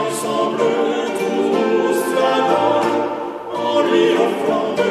Ensemble, tous la donne, en lui offrant.